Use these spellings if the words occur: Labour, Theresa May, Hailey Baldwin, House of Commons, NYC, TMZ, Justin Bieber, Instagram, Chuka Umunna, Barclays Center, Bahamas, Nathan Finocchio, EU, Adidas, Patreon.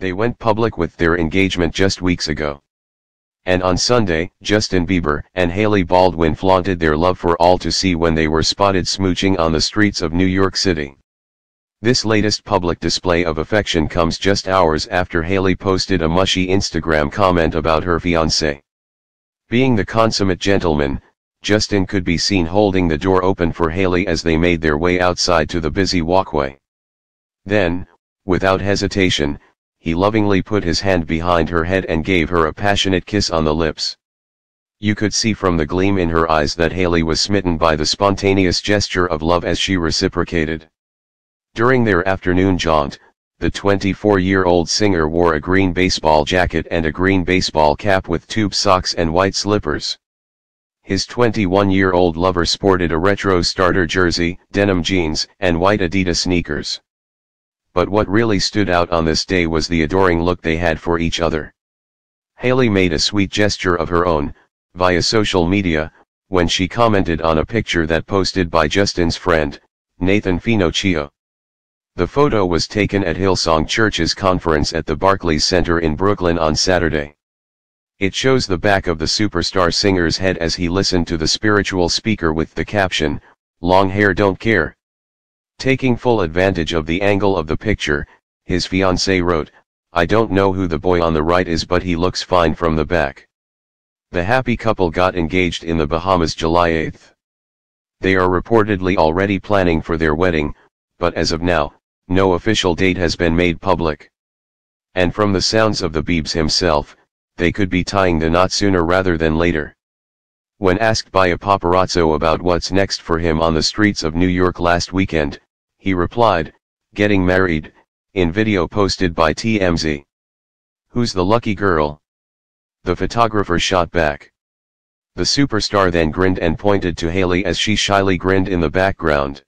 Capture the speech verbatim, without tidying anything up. They went public with their engagement just weeks ago. And on Sunday, Justin Bieber and Hailey Baldwin flaunted their love for all to see when they were spotted smooching on the streets of New York City. This latest public display of affection comes just hours after Hailey posted a mushy Instagram comment about her fiancé. Being the consummate gentleman, Justin could be seen holding the door open for Hailey as they made their way outside to the busy walkway. Then, without hesitation, he lovingly put his hand behind her head and gave her a passionate kiss on the lips. You could see from the gleam in her eyes that Hailey was smitten by the spontaneous gesture of love as she reciprocated. During their afternoon jaunt, the twenty-four-year-old singer wore a green baseball jacket and a green baseball cap with tube socks and white slippers. His twenty-one-year-old lover sported a retro starter jersey, denim jeans, and white Adidas sneakers. But what really stood out on this day was the adoring look they had for each other. Hailey made a sweet gesture of her own, via social media, when she commented on a picture that posted by Justin's friend, Nathan Finocchio. The photo was taken at Hillsong Church's conference at the Barclays Center in Brooklyn on Saturday. It shows the back of the superstar singer's head as he listened to the spiritual speaker with the caption, "Long hair don't care." Taking full advantage of the angle of the picture, his fiancée wrote, "I don't know who the boy on the right is, but he looks fine from the back." The happy couple got engaged in the Bahamas July eighth. They are reportedly already planning for their wedding, but as of now, no official date has been made public. And from the sounds of the Biebs himself, they could be tying the knot sooner rather than later. When asked by a paparazzo about what's next for him on the streets of New York last weekend, he replied, "Getting married," in video posted by T M Z. "Who's the lucky girl?" the photographer shot back. The superstar then grinned and pointed to Hailey as she shyly grinned in the background.